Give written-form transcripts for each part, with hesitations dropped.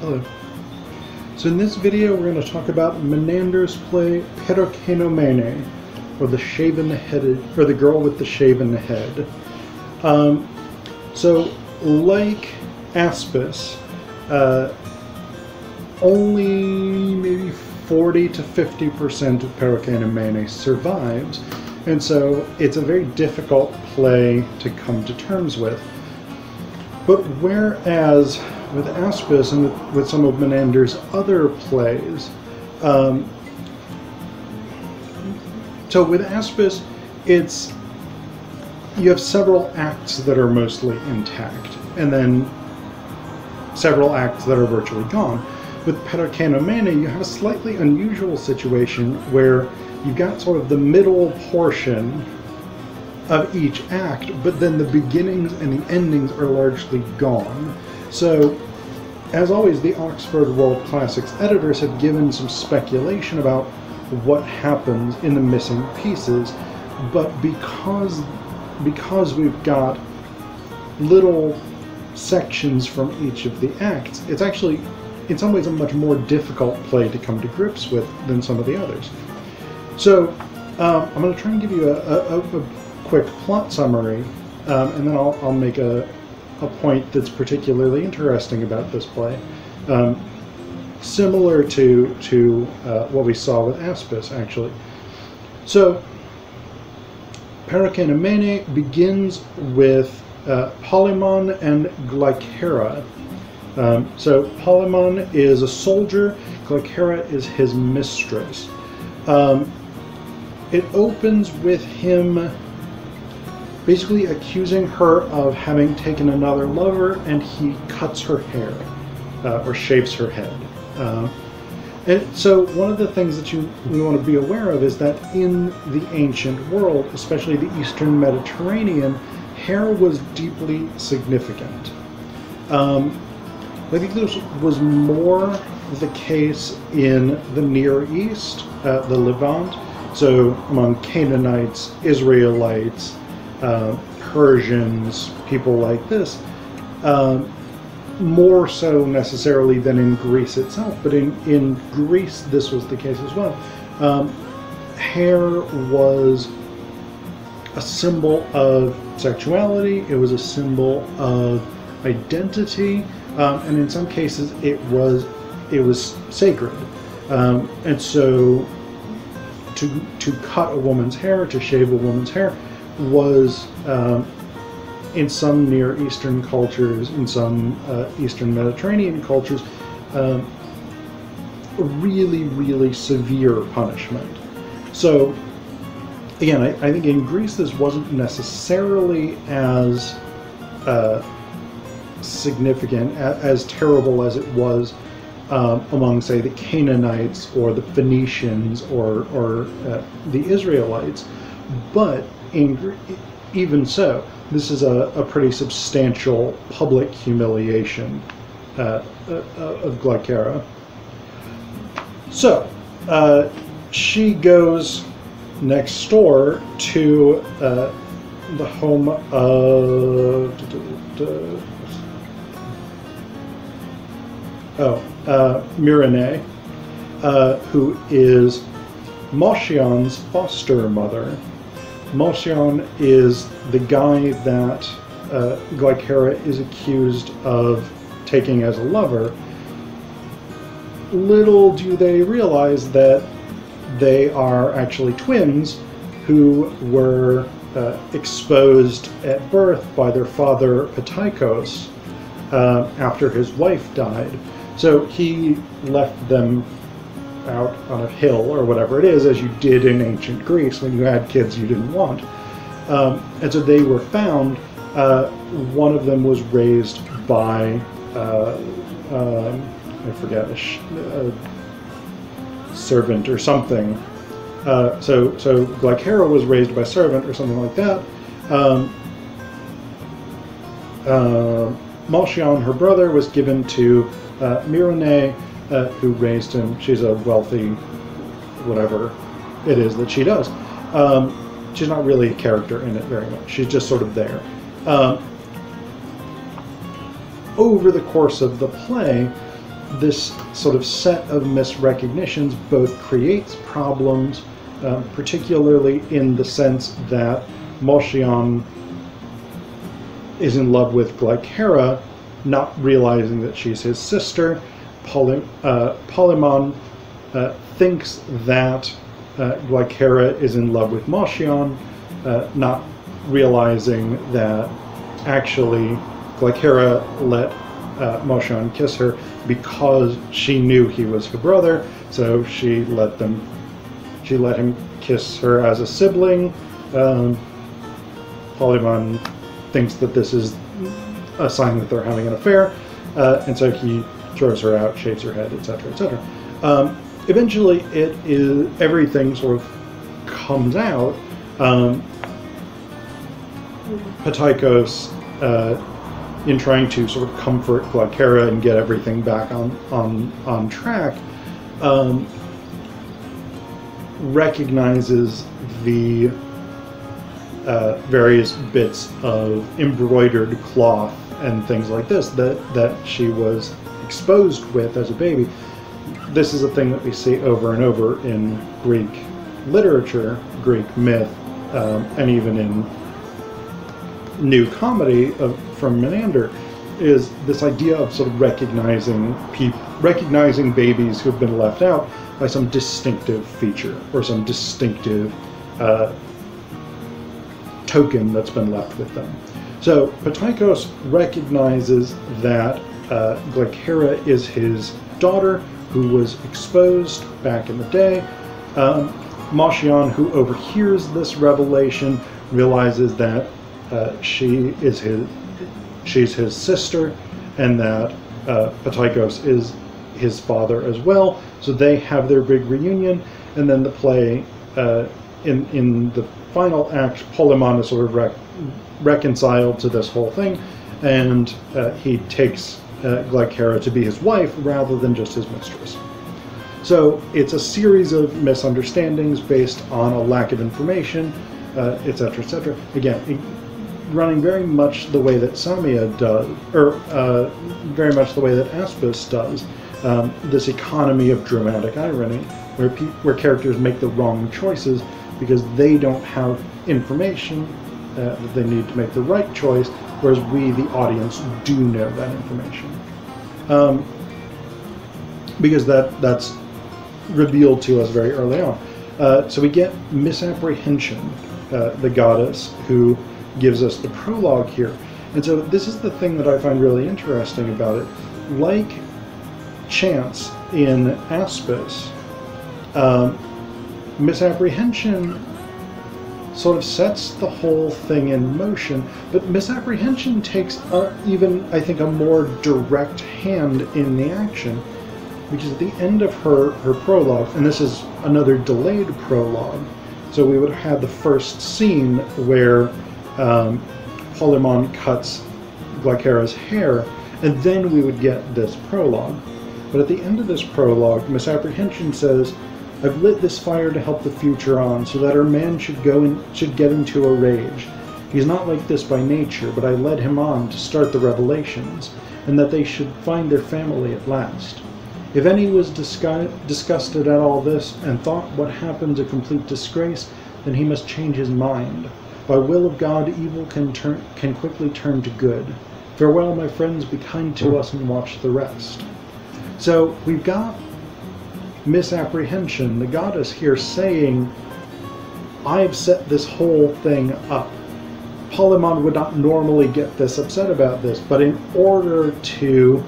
Hello. So in this video we're going to talk about Menander's play Perikeiromene, or the shaven-headed, or the girl with the shaven head. So like Aspis, only maybe 40 to 50% of Perikeiromene survives, and so it's a very difficult play to come to terms with. But whereas with Aspis and with some of Menander's other plays, so with Aspis, you have several acts that are mostly intact, and then several acts that are virtually gone. With Perikeiromene, you have a slightly unusual situation where you've got sort of the middle portion of each act, but then the beginnings and the endings are largely gone. So, as always, the Oxford World Classics editors have given some speculation about what happens in the missing pieces, but because we've got little sections from each of the acts, it's actually, in some ways, a much more difficult play to come to grips with than some of the others. So, I'm going to try and give you a quick plot summary, and then I'll make a point that's particularly interesting about this play, similar to what we saw with Aspis, actually. So, Perikeiromene begins with Polemon and Glycera. So, Polemon is a soldier, Glycera is his mistress. It opens with him basically accusing her of having taken another lover, and he cuts her hair, or shaves her head. And so one of the things that we want to be aware of is that in the ancient world, especially the Eastern Mediterranean, hair was deeply significant. I think this was more the case in the Near East, the Levant, so among Canaanites, Israelites, Persians, people like this, more so necessarily than in Greece itself, but in Greece this was the case as well. Hair was a symbol of sexuality, it was a symbol of identity, and in some cases it was sacred, and so to cut a woman's hair, to shave a woman's hair, was in some Near Eastern cultures, in some Eastern Mediterranean cultures, a really, really severe punishment. So, again, I think in Greece this wasn't necessarily as significant, as terrible as it was among, say, the Canaanites or the Phoenicians or the Israelites, but even so, this is a pretty substantial public humiliation of Glycera. So, she goes next door to the home of Myrrhine, who is Moschion's foster mother. Moschion is the guy that Glycera is accused of taking as a lover. Little do they realize that they are actually twins who were exposed at birth by their father Pataikos after his wife died. So he left them out on a hill or whatever it is, as you did in ancient Greece when you had kids you didn't want. And so they were found. One of them was raised by, I forget, a servant or something. So Glycera was raised by servant or something like that. Moschion, her brother, was given to Myrrhine, who raised him. She's a wealthy, whatever it is that she does. She's not really a character in it very much. She's just sort of there. Over the course of the play, this sort of set of misrecognitions both creates problems, particularly in the sense that Moschion is in love with Glycera, not realizing that she's his sister. Polemon thinks that Glycera is in love with Moschion, not realizing that actually Glycera let Moschion kiss her because she knew he was her brother, so she let him kiss her as a sibling. Polemon thinks that this is a sign that they're having an affair, and so he throws her out, shaves her head, etc., etc. Eventually, everything sort of comes out. Pataikos, in trying to sort of comfort Glycera and get everything back on track, recognizes the various bits of embroidered cloth and things like this that she was exposed with as a baby. This is a thing that we see over and over in Greek literature, Greek myth, and even in new comedy from Menander, is this idea of sort of recognizing babies who've been left out by some distinctive feature or some distinctive token that's been left with them. So Pataikos recognizes that Glycera is his daughter, who was exposed back in the day. Moschion, who overhears this revelation, realizes that she's his sister, and that Pataikos is his father as well. So they have their big reunion, and then the play, in the final act, Polemon is sort of reconciled to this whole thing, and he takes Glycera to be his wife rather than just his mistress. So it's a series of misunderstandings based on a lack of information, etc., etc. Again, running very much the way that Samia does, or very much the way that Aspis does, this economy of dramatic irony, where characters make the wrong choices because they don't have information that they need to make the right choice, whereas we, the audience, do know that information. Because that's revealed to us very early on. So we get Misapprehension, the goddess, who gives us the prologue here. And so this is the thing that I find really interesting about it. Like chance in Aspis, Misapprehension sort of sets the whole thing in motion, but Misapprehension takes I think a more direct hand in the action, because at the end of her prologue, and this is another delayed prologue, so we would have had the first scene where Polemon cuts Glycera's hair, and then we would get this prologue. But at the end of this prologue, Misapprehension says, "I've lit this fire to help the future on, so that our man should get into a rage. He's not like this by nature, but I led him on to start the revelations, and that they should find their family at last. If any was disgusted at all this, and thought what happened a complete disgrace, then he must change his mind. By will of God, evil can quickly turn to good. Farewell, my friends, be kind to us and watch the rest." So we've got Misapprehension, the goddess, here saying, I've set this whole thing up. Polemon would not normally get this upset about this, but in order to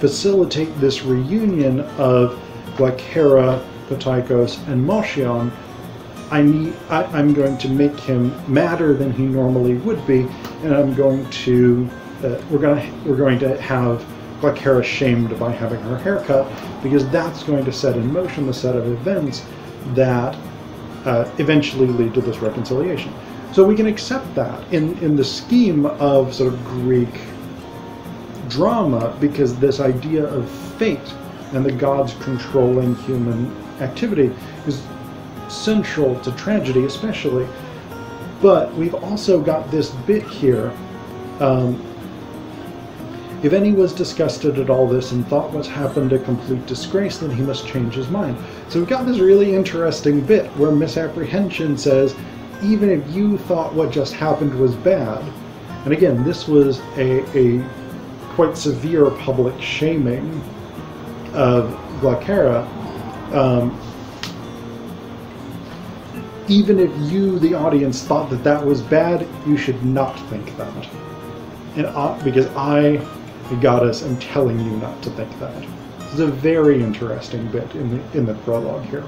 facilitate this reunion of Glycera, Pataikos, and Moschion, I'm going to make him madder than he normally would be, and we're going to have Glycera shamed by having her haircut, because that's going to set in motion the set of events that eventually lead to this reconciliation. So we can accept that in the scheme of sort of Greek drama, because this idea of fate and the gods controlling human activity is central to tragedy especially, but we've also got this bit here. If any was disgusted at all this and thought what happened a complete disgrace, then he must change his mind. So we've got this really interesting bit where Misapprehension says, even if you thought what just happened was bad, and again, this was a quite severe public shaming of Glycera, even if you, the audience, thought that that was bad, you should not think that. And because I, the goddess, am telling you not to think that. It's a very interesting bit in the prologue here.